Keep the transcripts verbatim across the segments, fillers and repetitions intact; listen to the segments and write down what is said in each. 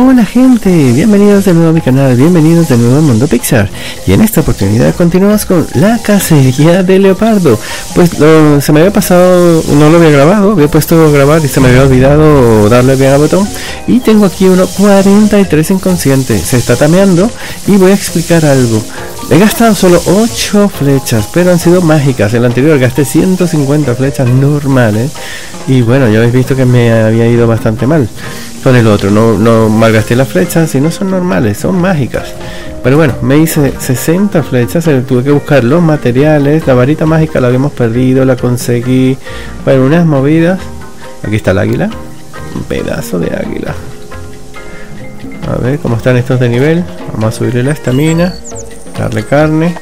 Hola gente, bienvenidos de nuevo a mi canal, bienvenidos de nuevo al mundo Pixar. Y en esta oportunidad continuamos con la cacería de leopardo. Pues lo, se me había pasado, no lo había grabado, había puesto grabar y se me había olvidado darle bien al botón. Y tengo aquí uno cuarenta y tres inconsciente, se está tameando y voy a explicar algo. He gastado solo ocho flechas, pero han sido mágicas. En el anterior gasté ciento cincuenta flechas normales. Y bueno, ya habéis visto que me había ido bastante mal con el otro. No, no malgasté las flechas, si no son normales, son mágicas. Pero bueno, me hice sesenta flechas, tuve que buscar los materiales. La varita mágica la habíamos perdido, la conseguí. Bueno, unas movidas. Aquí está el águila. Un pedazo de águila. A ver cómo están estos de nivel. Vamos a subirle la estamina. Darle carne.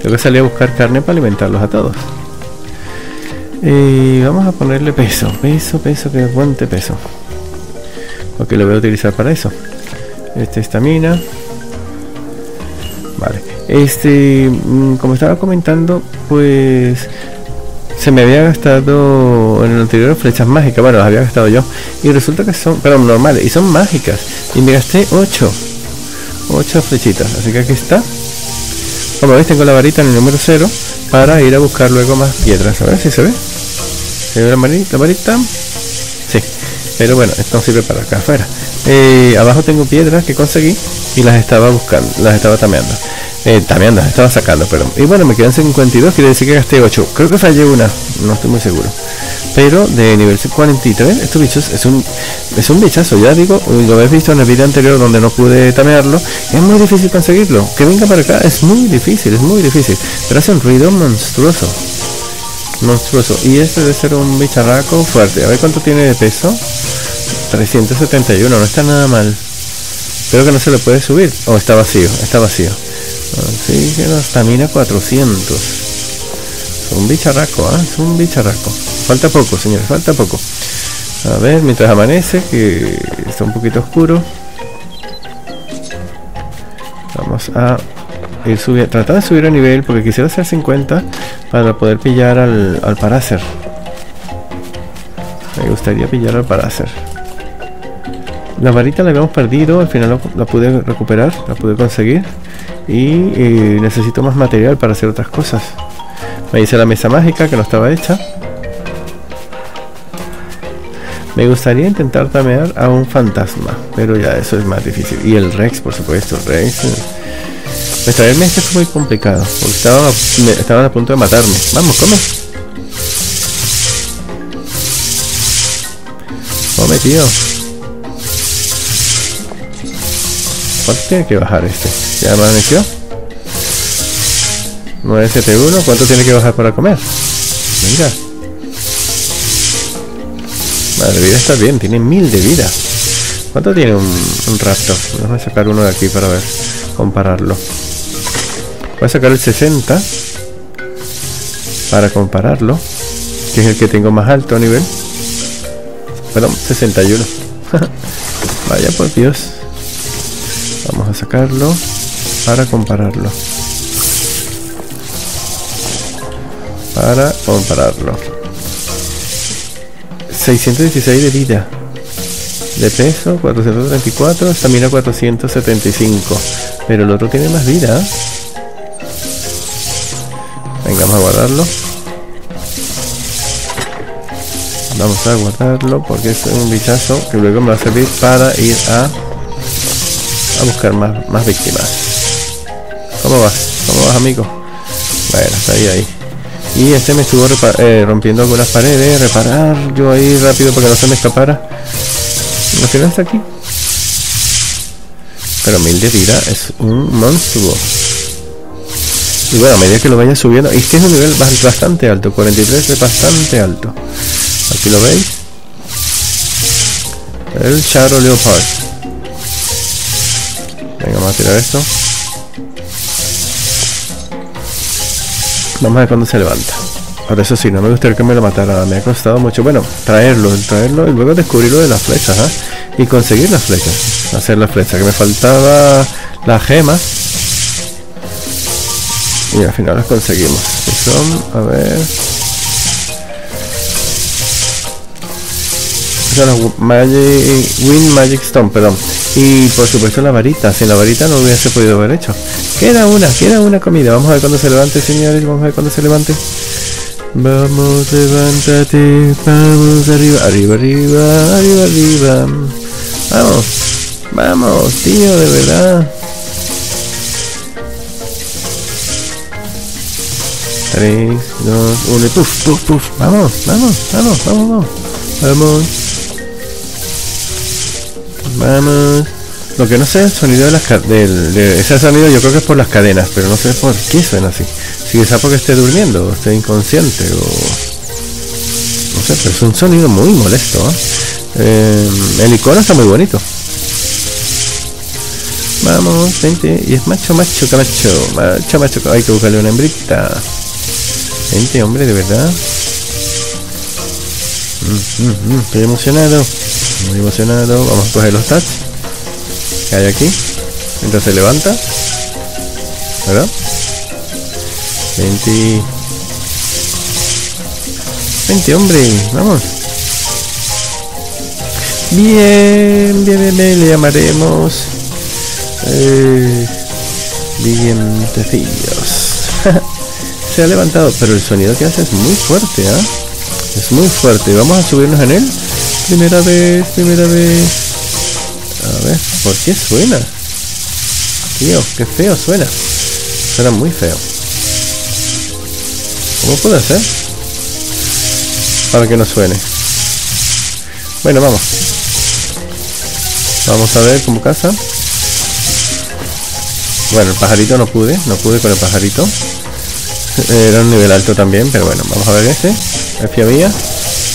Tengo que salir a buscar carne para alimentarlos a todos. Y vamos a ponerle peso. Peso, peso, que aguante peso. Porque lo voy a utilizar para eso. Este, estamina. Vale. Este, como estaba comentando, pues se me había gastado en el anterior flechas mágicas. Bueno, las había gastado yo. Y resulta que son, perdón, normales. Y son mágicas. Y me gasté ocho. ocho flechitas. Así que aquí está. Como veis, tengo la varita en el número cero para ir a buscar luego más piedras. A ver si se ve. ¿Se ve la varita? Sí. Pero bueno, esto no sirve para acá afuera. Eh, abajo tengo piedras que conseguí y las estaba buscando, las estaba tameando. Eh, tameando, las estaba sacando, perdón. Y bueno, me quedan cincuenta y dos, quiere decir que gasté ocho. Creo que fallé una, no estoy muy seguro. Pero de nivel cuarenta y tres, estos bichos es un, es un bichazo, ya digo, lo habéis visto en el vídeo anterior donde no pude tamearlo. Es muy difícil conseguirlo, que venga para acá es muy difícil, es muy difícil. Pero hace un ruido monstruoso. Monstruoso. Y este debe ser un bicharraco fuerte. A ver cuánto tiene de peso. trescientos setenta y uno, no está nada mal. Creo que no se le puede subir. Oh, está vacío, está vacío. Así que la estamina cuatrocientos. Es un bicharraco, ¿eh? Es un bicharraco. Falta poco, señores, falta poco. A ver, mientras amanece, que está un poquito oscuro. Vamos a ir subiendo, tratar de subir a nivel, porque quisiera hacer cincuenta para poder pillar al, al Parácer. Me gustaría pillar al Parácer. La varita la habíamos perdido, al final la pude recuperar, la pude conseguir. Y eh, necesito más material para hacer otras cosas. Me hice la mesa mágica que no estaba hecha. Me gustaría intentar tamear a un fantasma, pero ya eso es más difícil. Y el Rex, por supuesto, Rex. Eh. Traerme este fue muy complicado, porque estaba, me, estaban a punto de matarme. Vamos, come. Come, tío. ¿Cuánto tiene que bajar este? ¿Ya amaneció? nueve setenta y uno, ¿cuánto tiene que bajar para comer? Venga. Madre vida, está bien, tiene mil de vida. ¿Cuánto tiene un, un raptor? Vamos a sacar uno de aquí para ver, compararlo. Voy a sacar el sesenta para compararlo, que es el que tengo más alto nivel. Perdón, sesenta y uno. Vaya por Dios. Vamos a sacarlo para compararlo. Para compararlo. seiscientos dieciséis de vida, de peso cuatrocientos treinta y cuatro, estamina cuatrocientos setenta y cinco, pero el otro tiene más vida. Venga, vamos a guardarlo, vamos a guardarlo porque es un bichazo que luego me va a servir para ir a, a buscar más, más víctimas. ¿Cómo vas? ¿Cómo vas, amigo? Bueno, está ahí, ahí. Y este me estuvo eh, rompiendo algunas paredes, reparar yo ahí rápido para que no se me escapara. Al final está aquí. Pero mil de vida es un monstruo. Y bueno, a medida que lo vaya subiendo, y este es un nivel bastante alto, cuarenta y tres es bastante alto. Aquí lo veis. El Shadow Leopard. Venga, vamos a tirar esto. Vamos a ver cuando se levanta. Por eso sí, no me gustaría que me lo matara. Me ha costado mucho, bueno, traerlo, traerlo y luego descubrirlo de las flechas, ¿eh? Y conseguir las flechas, hacer las flechas, que me faltaba las gemas. Y al final las conseguimos. Que son, a ver... O sea, las Magic, Wind Magic Stone, perdón. Y por supuesto la varita, sin la varita no lo hubiese podido haber hecho. Queda una, queda una comida. Vamos a ver cuando se levante, señores, vamos a ver cuando se levante. Vamos, levántate, vamos, arriba, arriba, arriba, arriba, arriba. Vamos, vamos, tío, de verdad. tres, dos, uno, puff, puff, puff. Vamos, vamos, vamos, vamos, vamos. Vamos. Vamos. Lo que no sé es el sonido de las cadenas. Ese sonido yo creo que es por las cadenas, pero no sé por qué suena así. Si quizá porque esté durmiendo, o esté inconsciente, o... no sé, pero es un sonido muy molesto, ¿eh? Eh, el icono está muy bonito. Vamos, vente, y es macho, macho, camacho, macho, macho, hay que buscarle una hembrita. Vente, hombre, de verdad. Mm, mm, mm, estoy emocionado, muy emocionado. Vamos a coger los tats que hay aquí, mientras se levanta, ¿verdad? Vente, vente, hombre, vamos. Bien, bien, bien, bien, le llamaremos... Eh, dientecillos. Se ha levantado, pero el sonido que hace es muy fuerte, ¿eh? Es muy fuerte. Vamos a subirnos en él. Primera vez, primera vez. A ver, ¿por qué suena? Tío, qué feo suena. Suena muy feo. ¿Cómo puedo hacer para que no suene? Bueno, vamos. Vamos a ver cómo casa. Bueno, el pajarito no pude, no pude con el pajarito. Era un nivel alto también, pero bueno, vamos a ver este. Espía mía.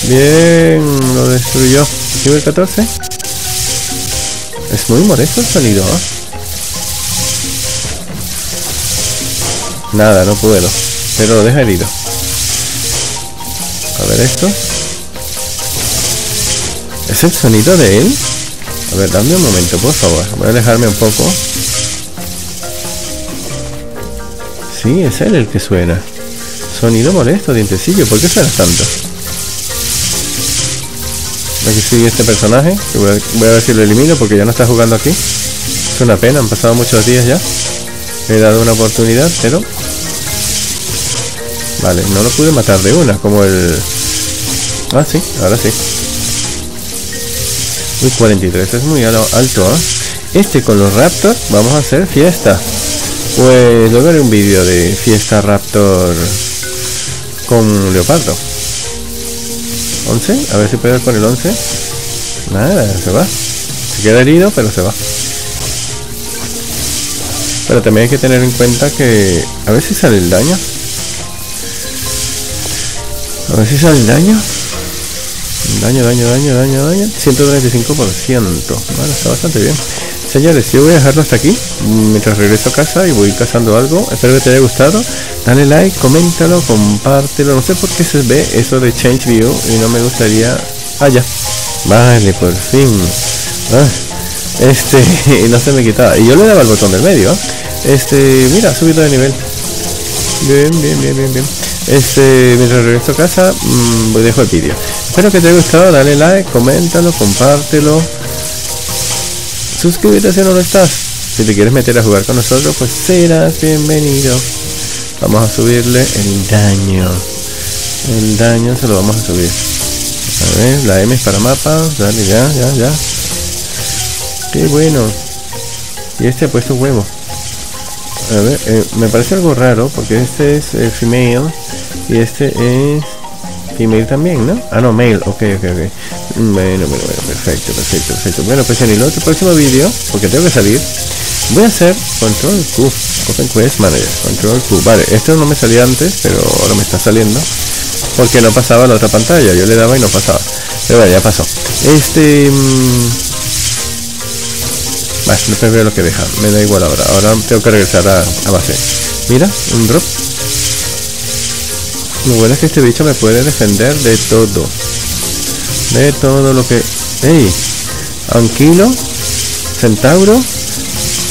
Bien, lo destruyó. Nivel catorce. Es muy molesto el sonido, ¿eh? Nada, no puedo. Pero lo deja herido. A ver esto. ¿Es el sonido de él? A ver, dame un momento, por favor. Voy a alejarme un poco. Sí, es él el que suena. Sonido molesto, dientecillo. ¿Por qué suena tanto? Aquí sigue este personaje. Que voy, a, voy a ver si lo elimino porque ya no está jugando aquí. Es una pena, han pasado muchos días ya. He dado una oportunidad, pero... Vale, no lo pude matar de una, como el... Ah, sí, ahora sí. Uy, cuarenta y tres, es muy alto, ¿eh? Este con los Raptors vamos a hacer fiesta. Pues luego haré un vídeo de fiesta raptor con leopardo. once, a ver si puedo ir con el once. Nada, se va. Se queda herido, pero se va. Pero también hay que tener en cuenta que... A ver si sale el daño. A ver si sale el daño. Daño, daño, daño, daño, daño. ciento treinta y cinco por ciento. Bueno, está bastante bien. Señores, yo voy a dejarlo hasta aquí mientras regreso a casa y voy cazando algo. Espero que te haya gustado. Dale like, coméntalo, compártelo. No sé por qué se ve eso de change view y no me gustaría... Ah, ya. Vale, por fin. Ah, este, y no se me quitaba. Y yo le daba el botón del medio. Este, mira, ha subido de nivel. Bien, bien, bien, bien, bien. Este, mientras regreso a casa, mmm, dejo el vídeo. Espero que te haya gustado. Dale like, coméntalo, compártelo. Suscríbete si no lo estás. Si te quieres meter a jugar con nosotros, pues serás bienvenido. Vamos a subirle el daño. El daño se lo vamos a subir. A ver, la M es para mapa. Dale, ya, ya, ya. Qué bueno. Y este ha puesto huevo. A ver, eh, me parece algo raro porque este es eh, female y este es... Female también, ¿no? Ah, no, male, ok, ok, ok. Bueno, bueno, bueno, perfecto, perfecto, perfecto. Bueno, pues en el otro próximo vídeo, porque tengo que salir, voy a hacer Control Q, Open Quest Manager, Control Q. Vale, esto no me salía antes, pero ahora me está saliendo, porque no pasaba la otra pantalla, yo le daba y no pasaba. Pero bueno, ya pasó. Este... Mmm... Vale, no veo lo que deja, me da igual ahora. Ahora tengo que regresar a, a base. Mira, un drop. Lo bueno es que este bicho me puede defender de todo. De todo lo que... ¡Ey! Anquilo, Centauro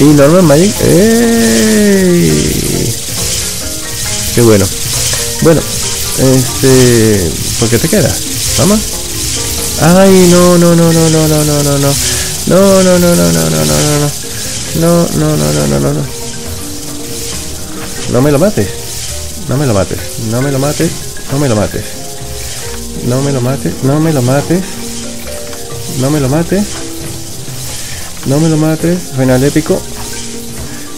y Norman Magic. ¡Ey! ¡Qué bueno! Bueno, este... ¿Por qué te quedas? ¿Vamos? ¡Ay! No, no, no, no, no, no, no, no, no. No, no, no, no, no, no, no, no, no, no, no, no, no, no, no. No me lo mates. No me lo mates. No me lo mates. No me lo mates. No me lo mates. No me lo mates. No me lo mates. No me lo mates. Final épico.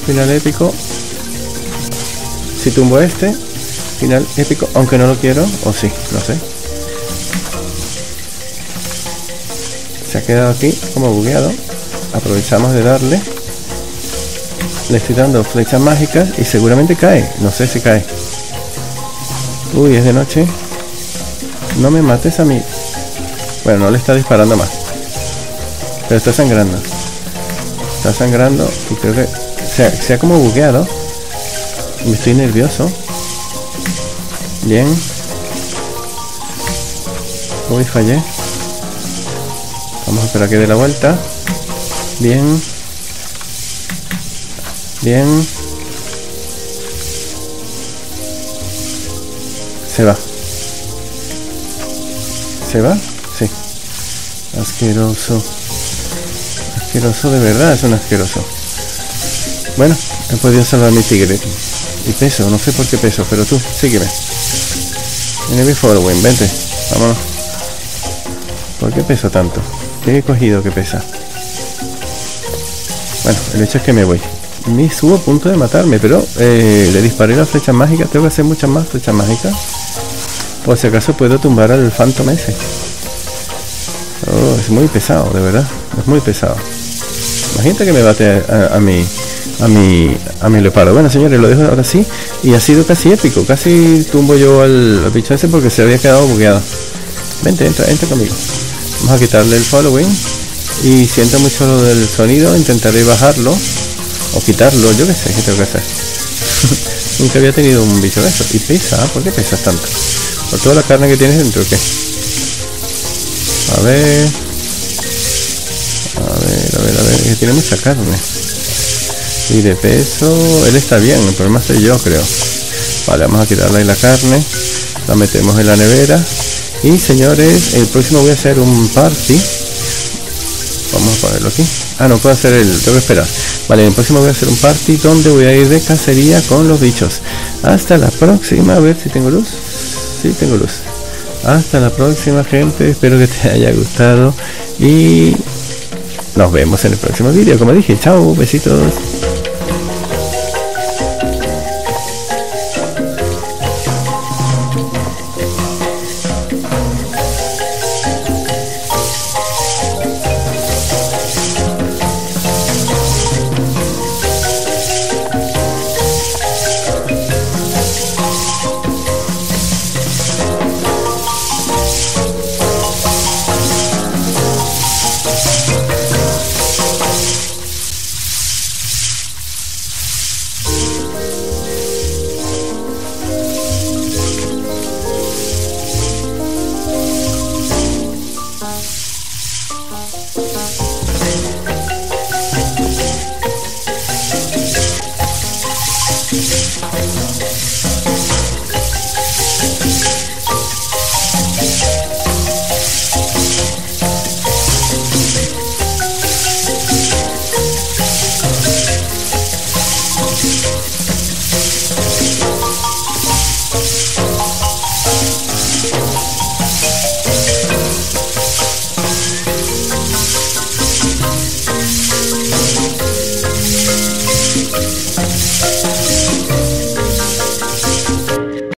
Final épico. Si tumbo este. Final épico. Aunque no lo quiero. O sí, no sé. Se ha quedado aquí como bugueado. Aprovechamos de darle. Le estoy dando flechas mágicas y seguramente cae. No sé si cae. Uy, es de noche. No me mates a mí. Bueno, no le está disparando más. Pero está sangrando. Está sangrando y creo que se ha, se ha como bugueado. Me estoy nervioso. Bien. Uy, fallé. Vamos a esperar a que dé la vuelta. Bien. Bien. Se va. ¿Se va? Sí. Asqueroso. Asqueroso de verdad, es un asqueroso. Bueno, he podido salvar mi tigre. Y peso, no sé por qué peso, pero tú, sígueme. Enemy forward, vente. Vámonos. ¿Por qué peso tanto? ¿Qué he cogido que pesa? Bueno, el hecho es que me voy. Me subo a punto de matarme, pero eh, le disparé las flechas mágicas. Tengo que hacer muchas más flechas mágicas. Por si acaso puedo tumbar al Phantom ese. Oh, es muy pesado, de verdad. Es muy pesado. Imagínate que me bate a, a, a mi a mi a mi leopardo. Bueno, señores, lo dejo ahora sí. Y ha sido casi épico. Casi tumbo yo al, al bicho ese porque se había quedado bugueado. Vente, entra, entra conmigo. Vamos a quitarle el following. Y siento mucho lo del sonido. Intentaré bajarlo. O quitarlo, yo qué sé, qué tengo que hacer. Nunca había tenido un bicho de eso. Y pesa, ¿por qué pesas tanto? ¿Por toda la carne que tienes dentro o qué? A ver... A ver, a ver, a ver... Es que tiene mucha carne. Y de peso... Él está bien, el problema soy yo, creo. Vale, vamos a quitarle ahí la carne. La metemos en la nevera. Y, señores, el próximo voy a hacer un party. Vamos a ponerlo aquí. Ah, no puedo hacer el... Tengo que esperar. Vale, en el próximo voy a hacer un party donde voy a ir de cacería con los bichos. Hasta la próxima. A ver si tengo luz. Sí, tengo luz. Hasta la próxima, gente. Espero que te haya gustado. Y nos vemos en el próximo vídeo. Como dije, chao, besitos.